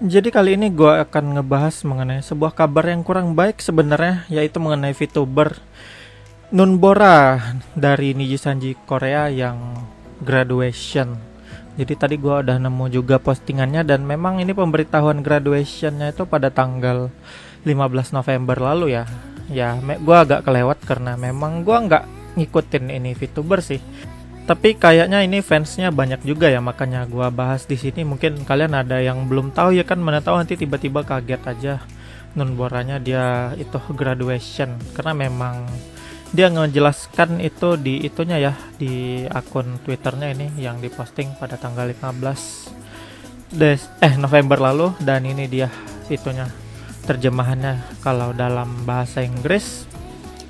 Jadi kali ini gue akan ngebahas mengenai sebuah kabar yang kurang baik sebenarnya, yaitu mengenai VTuber Nunbora dari Nijisanji Korea yang graduation. Jadi tadi gue udah nemu juga postingannya, dan memang ini pemberitahuan graduationnya itu pada tanggal 15 November lalu ya. Ya gue agak kelewat karena memang gue nggak ngikutin ini VTuber sih. Tapi kayaknya ini fansnya banyak juga ya, makanya gua bahas di sini. Mungkin kalian ada yang belum tahu ya kan, mana tahu nanti tiba-tiba kaget aja Nunboranya dia itu graduation, karena memang dia ngejelaskan itu di itunya ya, di akun Twitternya ini yang diposting pada tanggal 15 November lalu. Dan ini dia itunya, terjemahannya kalau dalam bahasa Inggris.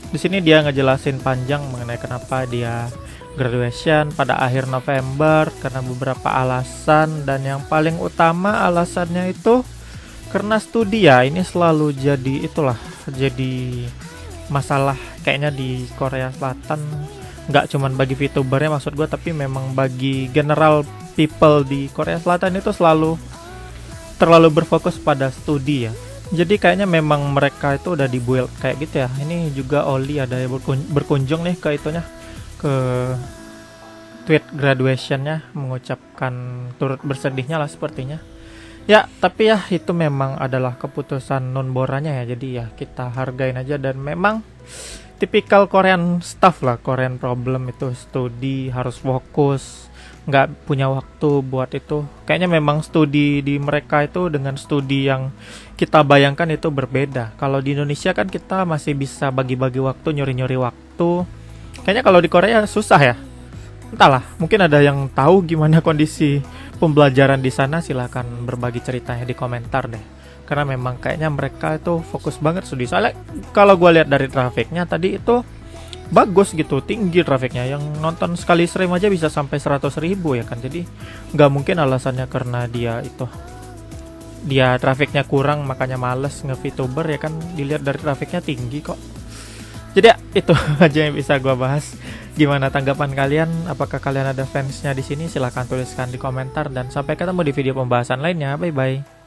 Di sini dia ngejelasin panjang mengenai kenapa dia graduation pada akhir November, karena beberapa alasan, dan yang paling utama alasannya itu karena studi ya. Ini selalu jadi masalah kayaknya di Korea Selatan, nggak cuman bagi VTubernya maksud gue, tapi memang bagi general people di Korea Selatan itu selalu terlalu berfokus pada studi ya. Jadi kayaknya memang mereka itu udah dibuild kayak gitu ya. Ini juga Oli ada berkunjung nih ke itunya, ke tweet graduationnya, mengucapkan turut bersedihnya lah sepertinya ya. Tapi ya itu memang adalah keputusan Nunboranya ya, jadi ya kita hargain aja. Dan memang tipikal Korean stuff lah, Korean problem itu studi harus fokus, nggak punya waktu buat itu. Kayaknya memang studi di mereka itu dengan studi yang kita bayangkan itu berbeda. Kalau di Indonesia kan kita masih bisa bagi-bagi waktu, nyuri-nyuri waktu. Kayaknya kalau di Korea susah ya. Entahlah, mungkin ada yang tahu gimana kondisi pembelajaran di sana, silahkan berbagi ceritanya di komentar deh. Karena memang kayaknya mereka itu fokus banget studi. Soalnya kalau gue lihat dari trafiknya tadi itu bagus gitu, tinggi trafiknya. Yang nonton sekali stream aja bisa sampai 100.000 ya kan. Jadi nggak mungkin alasannya karena dia trafiknya kurang makanya males nge-VTuber ya kan. Dilihat dari trafiknya tinggi kok. Jadi ya, itu aja yang bisa gue bahas. Gimana tanggapan kalian? Apakah kalian ada fansnya di sini? Silahkan tuliskan di komentar, dan sampai ketemu di video pembahasan lainnya. Bye bye.